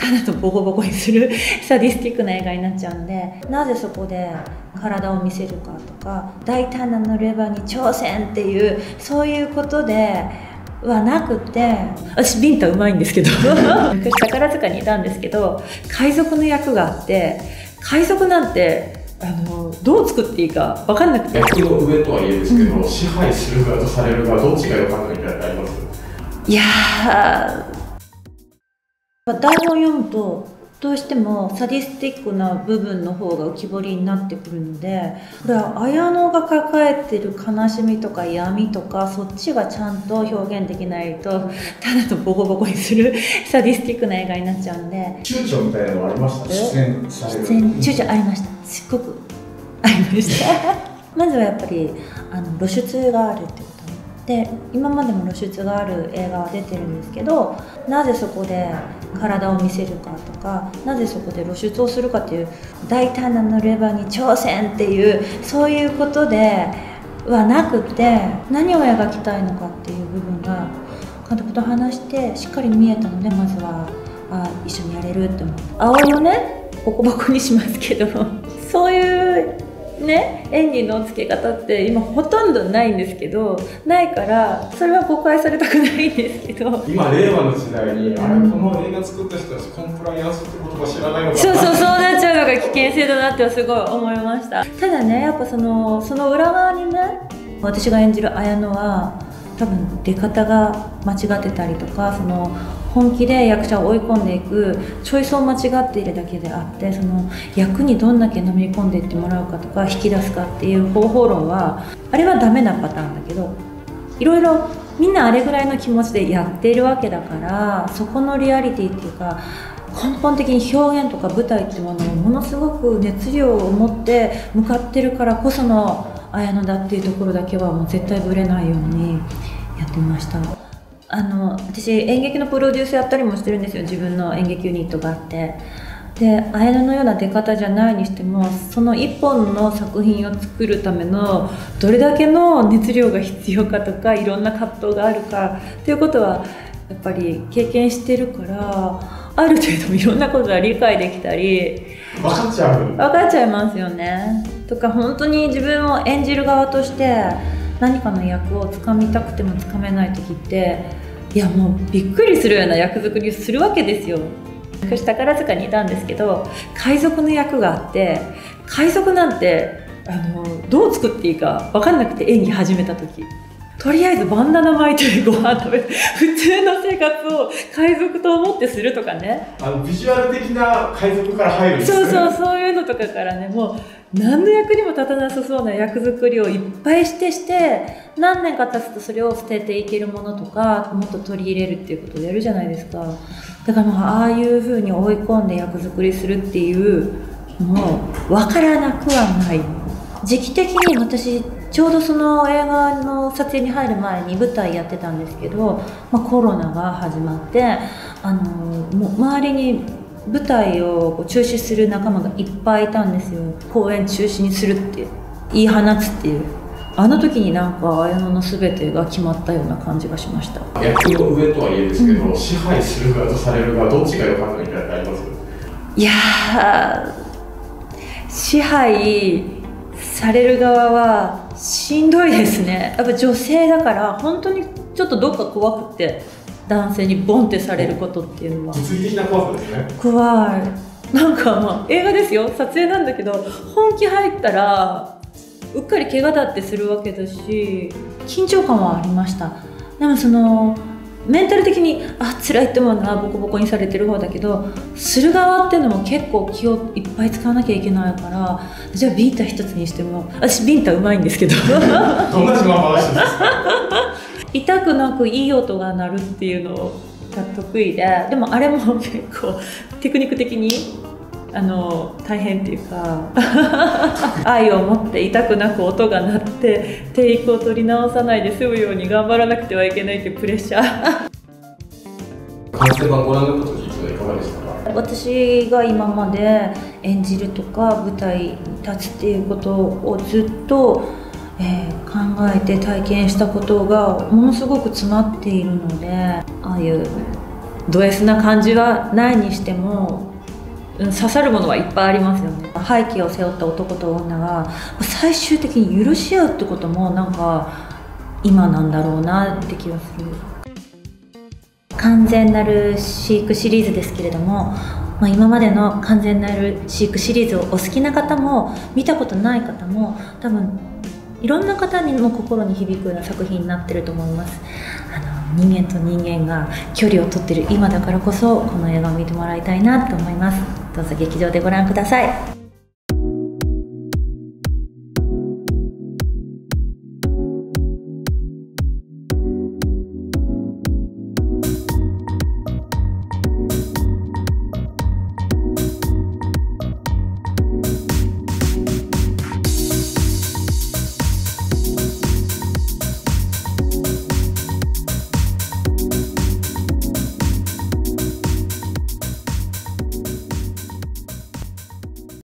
体をボコボコにするサディスティックな映画になっちゃうので、なぜそこで体を見せるかとか、大胆な乗ればに挑戦っていう、そういうことではなくて、私ビンタうまいんですけど宝塚にいたんですけど、海賊の役があって、海賊なんてどう作っていいか分かんなくて、役の上とはいえですけど、支配する側とされる側どっちが良かったみたいなのあります？いやー、台本を読むとどうしてもサディスティックな部分の方が浮き彫りになってくるので、これは綾乃が抱えてる悲しみとか闇とか、そっちがちゃんと表現できないと、ただとボコボコにするサディスティックな映画になっちゃうんで。躊躇みたいなのありました？躊躇ありました。すっごくありましたまずはやっぱり露出があるってことで、今までも露出がある映画は出てるんですけど、なぜそこで体を見せるかとか、なぜそこで露出をするかっていう、大胆な乗ればに挑戦っていう、そういうことではなくて、何を描きたいのかっていう部分が監督と話してしっかり見えたので、まずは一緒にやれるって思う。葵をねボコボコにしますけどそういうね、演技のつけ方って今ほとんどないんですけど、ないからそれは誤解されたくないんですけど、今令和の時代に、あれ、この映画作った人たちコンプライアンスって言葉知らないのかな、そうなっちゃうのが危険性だなってはすごい思いました。ただね、やっぱその裏側にね、私が演じる綾乃は多分出方が間違ってたりとか、本気で役者を追い込んでいくチョイスを間違っているだけであって、その役にどんだけ飲み込んでいってもらうかとか、引き出すかっていう方法論は、あれはダメなパターンだけど、いろいろみんなあれぐらいの気持ちでやっているわけだから、そこのリアリティっていうか、根本的に表現とか舞台っていうものをものすごく熱量を持って向かってるからこその綾乃だっていうところだけは、もう絶対ぶれないようにやってました。私演劇のプロデュースやったりもしてるんですよ、自分の演劇ユニットがあって。で、綾乃のような出方じゃないにしても、その一本の作品を作るためのどれだけの熱量が必要かとか、いろんな葛藤があるかということはやっぱり経験してるから、ある程度いろんなことが理解できたり、分かっちゃいますよね。とか、本当に自分を演じる側として何かの役をつかみたくてもつかめない時って、いや、もうびっくりするような役作りをするわけですよ。私宝塚にいたんですけど、海賊の役があって、海賊なんてどう作っていいか分かんなくて、演技始めた時、とりあえずバンダナ巻いてご飯食べる普通の生活を海賊と思ってするとかね、ビジュアル的な海賊から入るんですね。そういうのとかからね、もう何の役にも立たなさそうな役作りをいっぱいして何年か経つと、それを捨てていけるものとか、もっと取り入れるっていうことをやるじゃないですか。だからもう、ああいうふうに追い込んで役作りするっていうのも分からなくはない。時期的に私ちょうどその映画の撮影に入る前に舞台やってたんですけど、コロナが始まって、もう周りに舞台を中止する仲間がいっぱいいたんですよ。公演中止にするって言い放つっていう、あの時になんか綾乃の全てが決まったような感じがしました。役の上とはいえですけど、支配する側とされる側どっちが良かったみたいなのあります？いやー、支配される側はしんどいですね。やっぱ女性だから、本当にちょっとどっか怖くて、男性にボンってされることっていうのは物理的な怖さですね。怖い。なんか、映画ですよ、撮影なんだけど、本気入ったらうっかり怪我だってするわけだし、緊張感はありました。でもメンタル的に辛いって思うな、ボコボコにされてる方だけど、する側っていうのも結構気をいっぱい使わなきゃいけないから、じゃあビンタ一つにしても、私ビンタうまいんですけど痛くなくいい音が鳴るっていうのが得意で、でもあれも結構テクニック的に大変っていうか愛を持って痛くなく音が鳴って、テイクを取り直さないで済むように頑張らなくてはいけないっていうプレッシャー完成版ご覧になった時はいかがでしたか？私が今まで演じるとか舞台に立つっていうことをずっと考えて体験したことがものすごく詰まっているので、ああいうド S な感じはないにしても、刺さるものはいっぱいありますよね。背景を背負った男と女が最終的に許し合うってこともなんか今なんだろうなって気がする。完全なる飼育シリーズですけれども、まあ、今までの完全なる飼育シリーズをお好きな方も見たことない方も多分いろんな方にも心に響くような作品になってると思います。人間と人間が距離を取ってる今だからこそこの映画を見てもらいたいなと思います。どうぞ劇場でご覧ください。